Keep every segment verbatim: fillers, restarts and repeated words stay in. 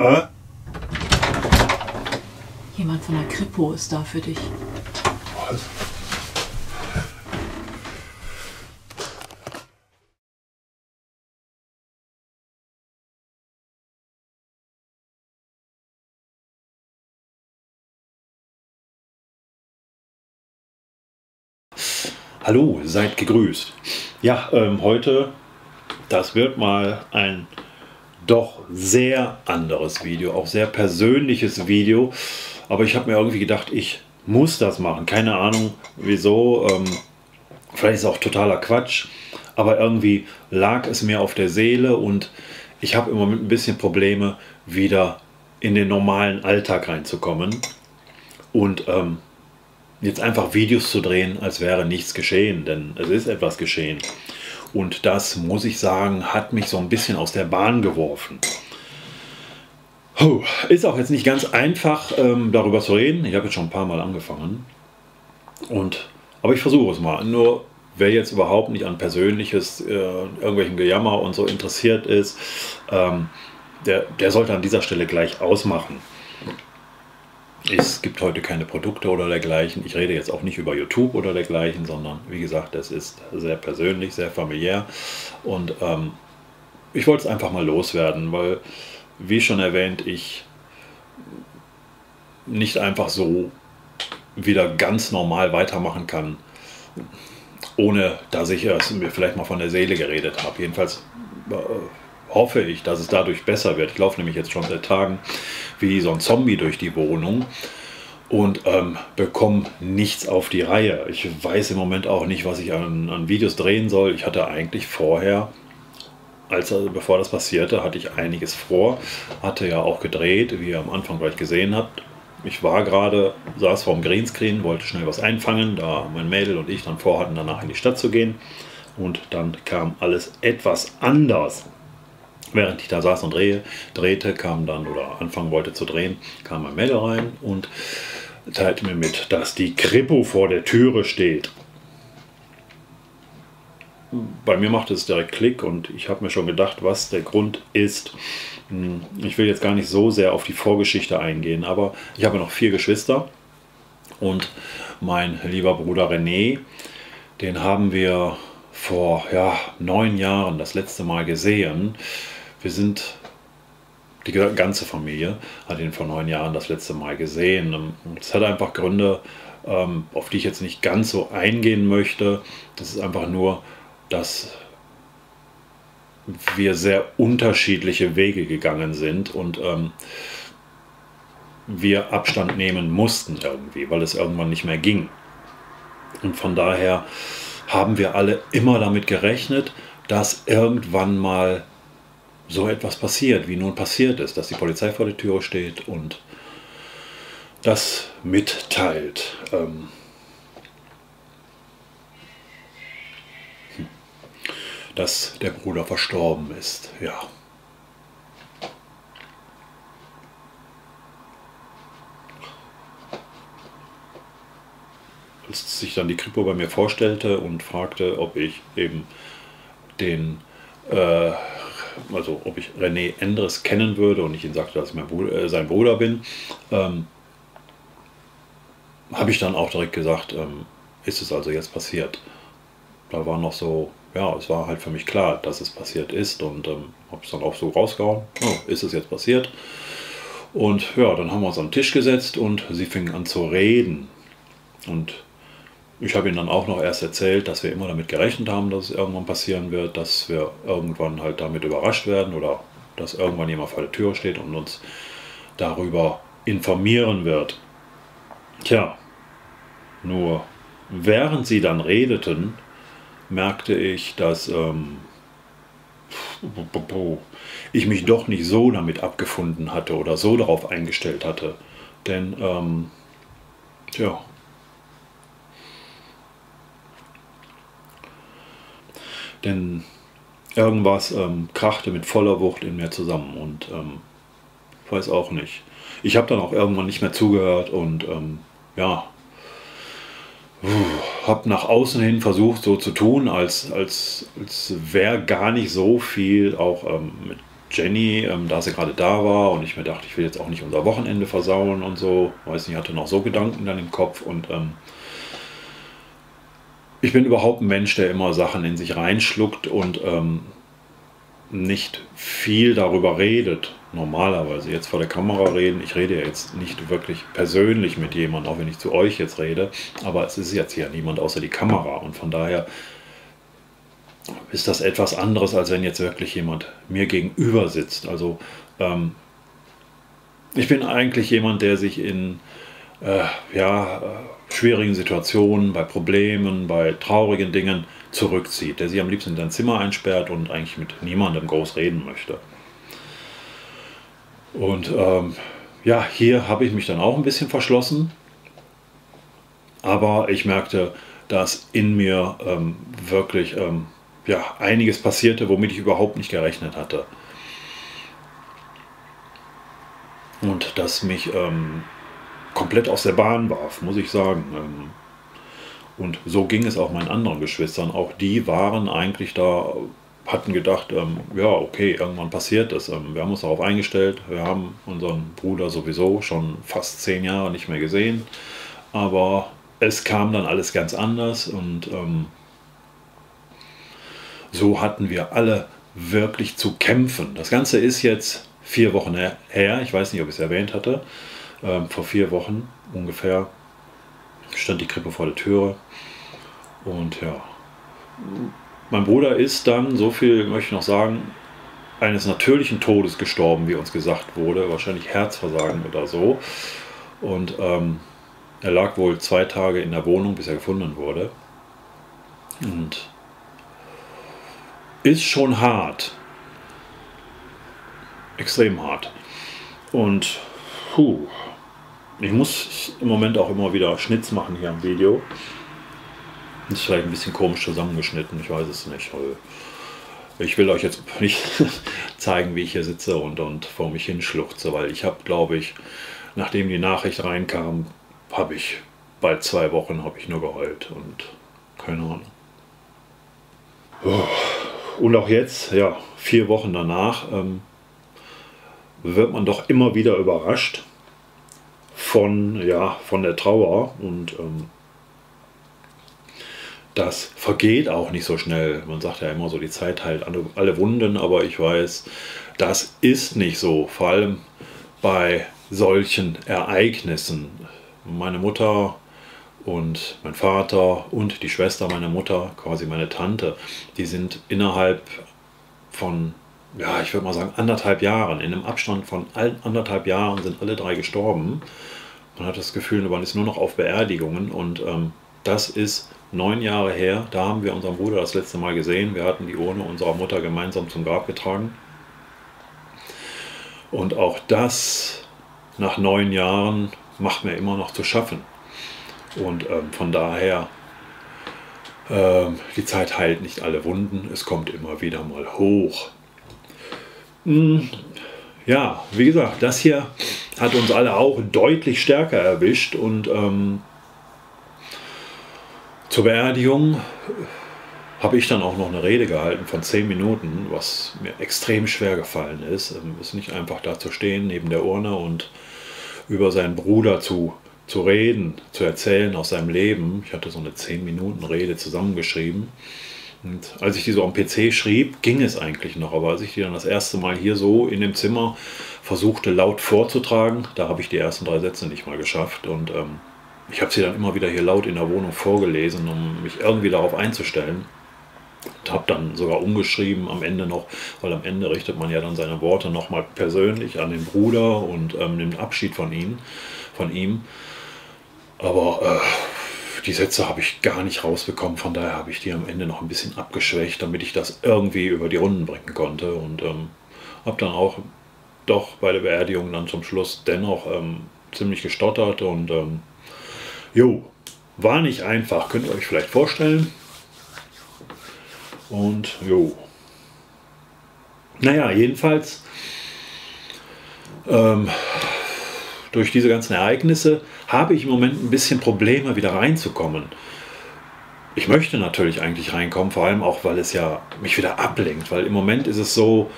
Hä? Jemand von der Kripo ist da für dich. Was? Hallo, seid gegrüßt. Ja, ähm, heute, das wird mal ein doch sehr anderes Video, auch sehr persönliches Video. Aber ich habe mir irgendwie gedacht, ich muss das machen. Keine Ahnung wieso, ähm, vielleicht ist es auch totaler Quatsch, aber irgendwie lag es mir auf der Seele und ich habe im Moment ein bisschen Probleme, wieder in den normalen Alltag reinzukommen. Und ähm, jetzt einfach Videos zu drehen, als wäre nichts geschehen, denn es ist etwas geschehen. Und das, muss ich sagen, hat mich so ein bisschen aus der Bahn geworfen. Ist auch jetzt nicht ganz einfach, ähm, darüber zu reden. Ich habe jetzt schon ein paar Mal angefangen. Und, aber ich versuche es mal. Nur, wer jetzt überhaupt nicht an Persönliches, äh, irgendwelchen Gejammer und so interessiert ist, ähm, der, der sollte an dieser Stelle gleich ausmachen. Es gibt heute keine Produkte oder dergleichen. Ich rede jetzt auch nicht über YouTube oder dergleichen, sondern wie gesagt, das ist sehr persönlich, sehr familiär. Und ähm, ich wollte es einfach mal loswerden, weil, wie schon erwähnt, ich nicht einfach so wieder ganz normal weitermachen kann, ohne dass ich es mir vielleicht mal von der Seele geredet habe. Jedenfalls hoffe ich, dass es dadurch besser wird. Ich laufe nämlich jetzt schon seit Tagen wie so ein Zombie durch die Wohnung und ähm, bekomme nichts auf die Reihe. Ich weiß im Moment auch nicht, was ich an, an Videos drehen soll. Ich hatte eigentlich vorher... Als, also bevor das passierte, hatte ich einiges vor, hatte ja auch gedreht, wie ihr am Anfang gleich gesehen habt. Ich war gerade, saß vorm Greenscreen, wollte schnell was einfangen, da mein Mädel und ich dann vorhatten, danach in die Stadt zu gehen. Und dann kam alles etwas anders. Während ich da saß und drehe, drehte, kam dann, oder anfangen wollte zu drehen, kam mein Mädel rein und teilte mir mit, dass die Kripo vor der Türe steht. Bei mir macht es direkt Klick und ich habe mir schon gedacht, was der Grund ist. Ich will jetzt gar nicht so sehr auf die Vorgeschichte eingehen, aber ich habe noch vier Geschwister und mein lieber Bruder René, den haben wir vor ja, neun Jahren das letzte Mal gesehen. Wir sind, die ganze Familie hat ihn vor neun Jahren das letzte Mal gesehen. Es hat einfach Gründe, auf die ich jetzt nicht ganz so eingehen möchte. Das ist einfach nur, dass wir sehr unterschiedliche Wege gegangen sind und ähm, wir Abstand nehmen mussten irgendwie, weil es irgendwann nicht mehr ging. Und von daher haben wir alle immer damit gerechnet, dass irgendwann mal so etwas passiert, wie nun passiert ist, dass die Polizei vor der Türe steht und das mitteilt. Ähm, dass der Bruder verstorben ist, ja. Als sich dann die Kripo bei mir vorstellte und fragte, ob ich eben den, äh, also ob ich René Endres kennen würde und ich ihm sagte, dass ich mein Bruder, äh, sein Bruder bin, ähm, habe ich dann auch direkt gesagt, ähm, ist es also jetzt passiert. Da war noch so, ja, es war halt für mich klar, dass es passiert ist und ähm, habe es dann auch so rausgehauen, oh, ist es jetzt passiert. Und ja, dann haben wir uns am Tisch gesetzt und sie fingen an zu reden. Und ich habe ihnen dann auch noch erst erzählt, dass wir immer damit gerechnet haben, dass es irgendwann passieren wird, dass wir irgendwann halt damit überrascht werden oder dass irgendwann jemand vor der Tür steht und uns darüber informieren wird. Tja, nur während sie dann redeten, merkte ich, dass ähm, ich mich doch nicht so damit abgefunden hatte oder so darauf eingestellt hatte. Denn, ähm, ja, denn irgendwas ähm, krachte mit voller Wucht in mir zusammen und ähm, ich weiß auch nicht. Ich habe dann auch irgendwann nicht mehr zugehört und ähm, ja, habe nach außen hin versucht, so zu tun, als, als, als wäre gar nicht so viel auch ähm, mit Jenny, ähm, da sie gerade da war und ich mir dachte, ich will jetzt auch nicht unser Wochenende versauen und so, weiß nicht, hatte noch so Gedanken dann im Kopf und ähm, ich bin überhaupt ein Mensch, der immer Sachen in sich reinschluckt und ähm, nicht viel darüber redet, normalerweise jetzt vor der Kamera reden. Ich rede ja jetzt nicht wirklich persönlich mit jemandem, auch wenn ich zu euch jetzt rede, aber es ist jetzt hier niemand außer die Kamera und von daher ist das etwas anderes, als wenn jetzt wirklich jemand mir gegenüber sitzt. Also ähm, ich bin eigentlich jemand, der sich in äh, ja, schwierigen Situationen, bei Problemen, bei traurigen Dingen zurückzieht, der sich am liebsten in sein Zimmer einsperrt und eigentlich mit niemandem groß reden möchte. Und ähm, ja, hier habe ich mich dann auch ein bisschen verschlossen, aber ich merkte, dass in mir ähm, wirklich ähm, ja, einiges passierte, womit ich überhaupt nicht gerechnet hatte. Und das mich ähm, komplett aus der Bahn warf, muss ich sagen. Ähm, Und so ging es auch meinen anderen Geschwistern. Auch die waren eigentlich da, hatten gedacht, ähm, ja okay, irgendwann passiert es. Ähm, wir haben uns darauf eingestellt, wir haben unseren Bruder sowieso schon fast zehn Jahre nicht mehr gesehen. Aber es kam dann alles ganz anders und ähm, so hatten wir alle wirklich zu kämpfen. Das Ganze ist jetzt vier Wochen her, ich weiß nicht, ob ich es erwähnt hatte, ähm, vor vier Wochen ungefähr stand die Krippe vor der Türe und ja, mein Bruder ist dann, so viel möchte ich noch sagen, eines natürlichen Todes gestorben, wie uns gesagt wurde, wahrscheinlich Herzversagen oder so, und ähm, er lag wohl zwei Tage in der Wohnung, bis er gefunden wurde, und ist schon hart, extrem hart, und puh, ich muss im Moment auch immer wieder Schnitts machen hier am Video. Ist vielleicht ein bisschen komisch zusammengeschnitten, ich weiß es nicht. Ich will euch jetzt nicht zeigen, wie ich hier sitze und, und vor mich hinschluchze, weil ich habe, glaube ich, nachdem die Nachricht reinkam, habe ich bald zwei Wochen habe ich nur geheult und keine Ahnung. Und auch jetzt, ja, vier Wochen danach, ähm, wird man doch immer wieder überrascht. Von, ja, von der Trauer und ähm, das vergeht auch nicht so schnell. Man sagt ja immer so, die Zeit heilt alle, alle Wunden, aber ich weiß, das ist nicht so, vor allem bei solchen Ereignissen. Meine Mutter und mein Vater und die Schwester meiner Mutter, quasi meine Tante, die sind innerhalb von, ja, ich würde mal sagen, anderthalb Jahren, in einem Abstand von anderthalb Jahren sind alle drei gestorben. Man hat das Gefühl, man ist nur noch auf Beerdigungen und ähm, das ist neun Jahre her. Da haben wir unseren Bruder das letzte Mal gesehen. Wir hatten die Urne unserer Mutter gemeinsam zum Grab getragen. Und auch das nach neun Jahren macht mir immer noch zu schaffen. Und ähm, von daher, ähm, die Zeit heilt nicht alle Wunden. Es kommt immer wieder mal hoch. Ja, wie gesagt, das hier hat uns alle auch deutlich stärker erwischt und ähm, zur Beerdigung habe ich dann auch noch eine Rede gehalten von zehn Minuten, was mir extrem schwer gefallen ist. Es ist nicht einfach da zu stehen neben der Urne und über seinen Bruder zu, zu reden, zu erzählen aus seinem Leben. Ich hatte so eine zehn Minuten Rede zusammengeschrieben. Und als ich die so am P C schrieb, ging es eigentlich noch, aber als ich die dann das erste Mal hier so in dem Zimmer versuchte laut vorzutragen, da habe ich die ersten drei Sätze nicht mal geschafft und ähm, ich habe sie dann immer wieder hier laut in der Wohnung vorgelesen, um mich irgendwie darauf einzustellen und habe dann sogar umgeschrieben am Ende noch, weil am Ende richtet man ja dann seine Worte nochmal persönlich an den Bruder und ähm, nimmt Abschied von ihm, von ihm. aber äh, die Sätze habe ich gar nicht rausbekommen, von daher habe ich die am Ende noch ein bisschen abgeschwächt, damit ich das irgendwie über die Runden bringen konnte und ähm, habe dann auch doch bei der Beerdigung dann zum Schluss dennoch ähm, ziemlich gestottert und ähm, jo, war nicht einfach, könnt ihr euch vielleicht vorstellen und jo, naja, jedenfalls ähm, durch diese ganzen Ereignisse habe ich im Moment ein bisschen Probleme, wieder reinzukommen. Ich möchte natürlich eigentlich reinkommen, vor allem auch, weil es ja mich wieder ablenkt, weil im Moment ist es so,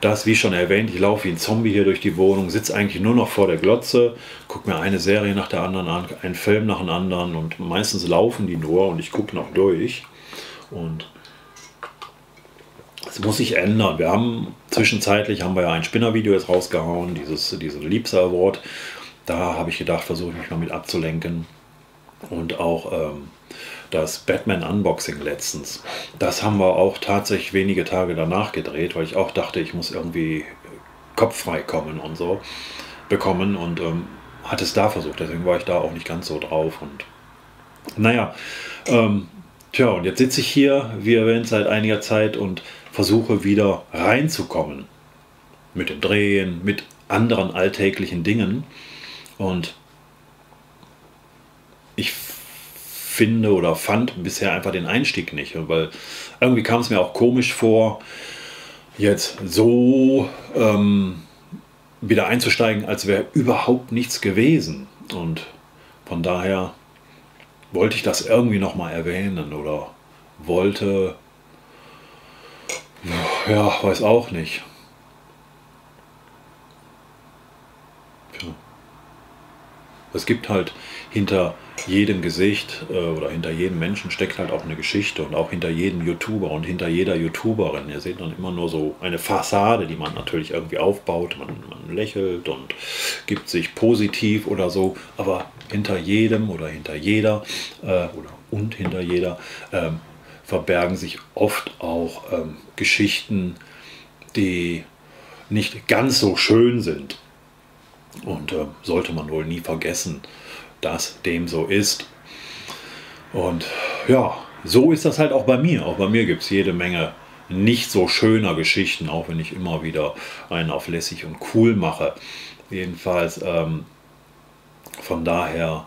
Das, wie schon erwähnt, ich laufe wie ein Zombie hier durch die Wohnung, sitze eigentlich nur noch vor der Glotze, gucke mir eine Serie nach der anderen an, einen Film nach dem anderen und meistens laufen die nur und ich gucke noch durch. Und das muss sich ändern. Wir haben zwischenzeitlich haben wir ja ein Spinnervideo jetzt rausgehauen, dieses, dieses Liebster Award. Da habe ich gedacht, versuche ich mich mal mit abzulenken. Und auch ähm, das Batman Unboxing letztens. Das haben wir auch tatsächlich wenige Tage danach gedreht, weil ich auch dachte, ich muss irgendwie kopffrei kommen und so bekommen und ähm, hatte es da versucht. Deswegen war ich da auch nicht ganz so drauf. Und naja, ähm, tja, und jetzt sitze ich hier, wie erwähnt, seit einiger Zeit und versuche wieder reinzukommen. Mit dem Drehen, mit anderen alltäglichen Dingen. Und ich finde oder fand bisher einfach den Einstieg nicht, weil irgendwie kam es mir auch komisch vor, jetzt so ähm, wieder einzusteigen, als wäre überhaupt nichts gewesen. Und von daher wollte ich das irgendwie nochmal erwähnen oder wollte, ja, weiß auch nicht. Ja. Es gibt halt hinter jedem Gesicht äh, oder hinter jedem Menschen steckt halt auch eine Geschichte und auch hinter jedem YouTuber und hinter jeder YouTuberin. Ihr seht dann immer nur so eine Fassade, die man natürlich irgendwie aufbaut. Man, man lächelt und gibt sich positiv oder so, aber hinter jedem oder hinter jeder äh, oder und hinter jeder äh, verbergen sich oft auch äh, Geschichten, die nicht ganz so schön sind. Und äh, sollte man wohl nie vergessen, dass dem so ist. Und ja, so ist das halt auch bei mir. Auch bei mir gibt es jede Menge nicht so schöner Geschichten, auch wenn ich immer wieder einen auf lässig und cool mache. Jedenfalls ähm, von daher,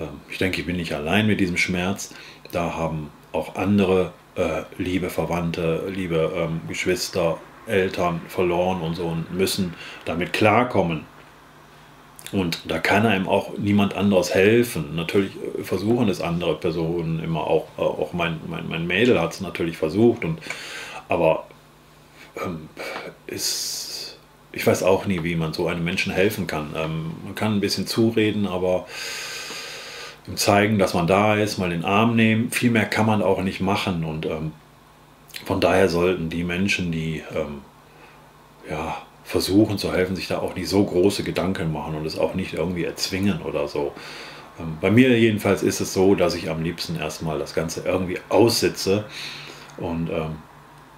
äh, ich denke, ich bin nicht allein mit diesem Schmerz. Da haben auch andere äh, liebe Verwandte, liebe ähm, Geschwister, Eltern verloren und so und müssen damit klarkommen. Und da kann einem auch niemand anderes helfen. Natürlich versuchen es andere Personen immer auch. Auch mein, mein, mein Mädel hat es natürlich versucht. Und, aber ähm, ist, ich weiß auch nie, wie man so einem Menschen helfen kann. Ähm, man kann ein bisschen zureden, aber ihm zeigen, dass man da ist, mal den Arm nehmen. Viel mehr kann man auch nicht machen. Und ähm, von daher sollten die Menschen, die ähm, ja, versuchen zu helfen, sich da auch nicht so große Gedanken machen und es auch nicht irgendwie erzwingen oder so. Bei mir jedenfalls ist es so, dass ich am liebsten erstmal das Ganze irgendwie aussitze und ähm,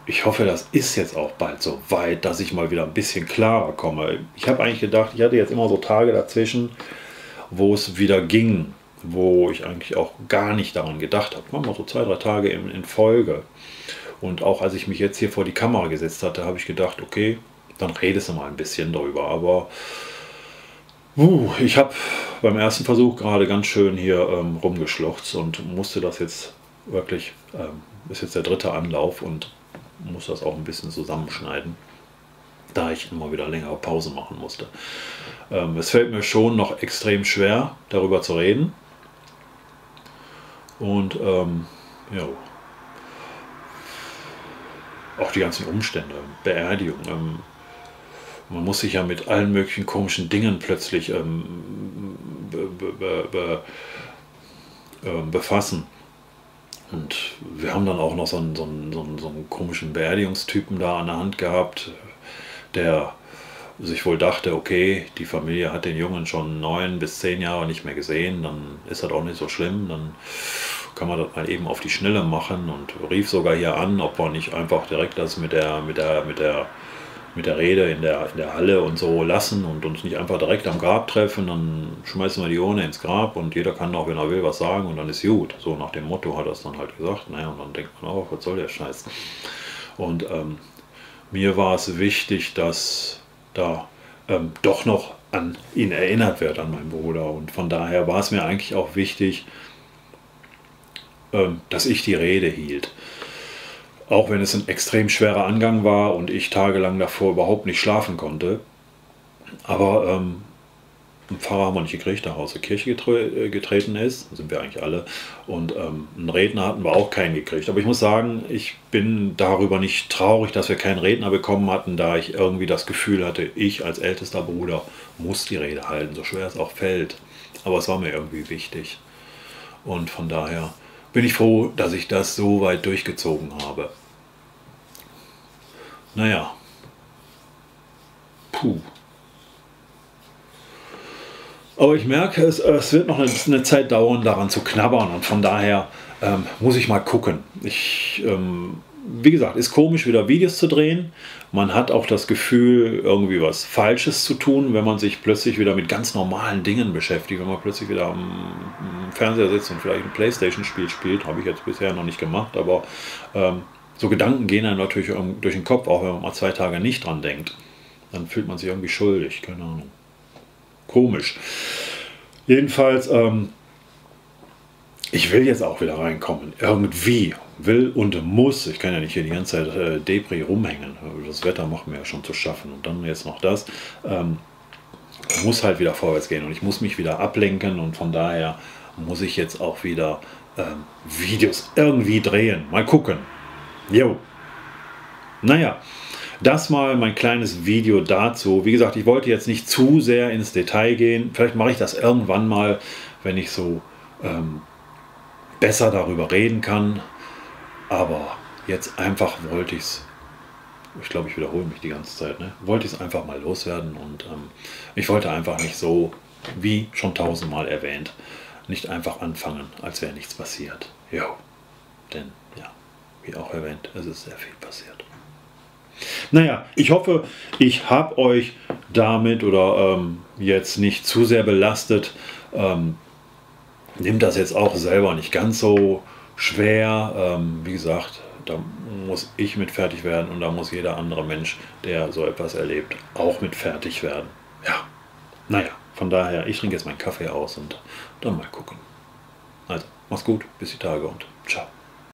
ich hoffe, das ist jetzt auch bald so weit, dass ich mal wieder ein bisschen klarer komme. Ich habe eigentlich gedacht, ich hatte jetzt immer so Tage dazwischen, wo es wieder ging, wo ich eigentlich auch gar nicht daran gedacht habe. Machen wir so zwei, drei Tage in, in Folge. Und auch als ich mich jetzt hier vor die Kamera gesetzt hatte, habe ich gedacht, okay, dann redest du mal ein bisschen darüber, aber uh, ich habe beim ersten Versuch gerade ganz schön hier ähm, rumgeschluchzt und musste das jetzt wirklich, ähm, ist jetzt der dritte Anlauf und muss das auch ein bisschen zusammenschneiden, da ich immer wieder längere Pause machen musste. Ähm, es fällt mir schon noch extrem schwer, darüber zu reden und ähm, ja, auch die ganzen Umstände, Beerdigung, ähm, man muss sich ja mit allen möglichen komischen Dingen plötzlich ähm, be, be, be, ähm, befassen. Und wir haben dann auch noch so einen, so einen, so einen, so einen komischen Beerdigungstypen da an der Hand gehabt, der sich wohl dachte, okay, die Familie hat den Jungen schon neun bis zehn Jahre nicht mehr gesehen, dann ist das auch nicht so schlimm, dann kann man das mal eben auf die Schnelle machen und rief sogar hier an, ob man nicht einfach direkt das mit der, mit der, mit der mit der Rede in der, in der Halle und so lassen und uns nicht einfach direkt am Grab treffen, dann schmeißen wir die Urne ins Grab und jeder kann auch, wenn er will, was sagen und dann ist gut. So nach dem Motto hat er es dann halt gesagt, naja, und dann denkt man auch, was soll der Scheiß? Und ähm, mir war es wichtig, dass da ähm, doch noch an ihn erinnert wird, an meinen Bruder, und von daher war es mir eigentlich auch wichtig, ähm, dass ich die Rede hielt. Auch wenn es ein extrem schwerer Angang war und ich tagelang davor überhaupt nicht schlafen konnte. Aber ähm, einen Pfarrer haben wir nicht gekriegt, der aus der Kirche getre getreten ist, sind wir eigentlich alle, und ähm, einen Redner hatten wir auch keinen gekriegt. Aber ich muss sagen, ich bin darüber nicht traurig, dass wir keinen Redner bekommen hatten, da ich irgendwie das Gefühl hatte, ich als ältester Bruder muss die Rede halten, so schwer es auch fällt. Aber es war mir irgendwie wichtig. Und von daher bin ich froh, dass ich das so weit durchgezogen habe. Naja. Puh. Aber ich merke, es, es wird noch eine, eine Zeit dauern, daran zu knabbern. Und von daher ähm, muss ich mal gucken. Ich, ähm, wie gesagt, ist komisch, wieder Videos zu drehen. Man hat auch das Gefühl, irgendwie was Falsches zu tun, wenn man sich plötzlich wieder mit ganz normalen Dingen beschäftigt. Wenn man plötzlich wieder am Fernseher sitzt und vielleicht ein Playstation-Spiel spielt, habe ich jetzt bisher noch nicht gemacht. Aber ähm, so Gedanken gehen einem natürlich durch den Kopf, auch wenn man mal zwei Tage nicht dran denkt. Dann fühlt man sich irgendwie schuldig, keine Ahnung. Komisch. Jedenfalls, ähm, ich will jetzt auch wieder reinkommen. Irgendwie will und muss. Ich kann ja nicht hier die ganze Zeit äh, Depri rumhängen. Das Wetter macht mir ja schon zu schaffen. Und dann jetzt noch das. Ähm, muss halt wieder vorwärts gehen und ich muss mich wieder ablenken. Und von daher muss ich jetzt auch wieder ähm, Videos irgendwie drehen. Mal gucken. Jo. Naja. Das mal mein kleines Video dazu. Wie gesagt, ich wollte jetzt nicht zu sehr ins Detail gehen. Vielleicht mache ich das irgendwann mal, wenn ich so ähm, besser darüber reden kann. Aber jetzt einfach wollte ich es, ich glaube, ich wiederhole mich die ganze Zeit, ne? Wollte ich es einfach mal loswerden. Und ähm, ich wollte einfach nicht so, wie schon tausendmal erwähnt, nicht einfach anfangen, als wäre nichts passiert. Jo. Denn, ja, wie auch erwähnt, es ist sehr viel passiert. Naja, ich hoffe, ich habe euch damit oder ähm, jetzt nicht zu sehr belastet. Ähm, nehmt das jetzt auch selber nicht ganz so schwer. Ähm, wie gesagt, da muss ich mit fertig werden und da muss jeder andere Mensch, der so etwas erlebt, auch mit fertig werden. Ja, naja, von daher, ich trinke jetzt meinen Kaffee aus und dann mal gucken. Also, macht's gut, bis die Tage und ciao.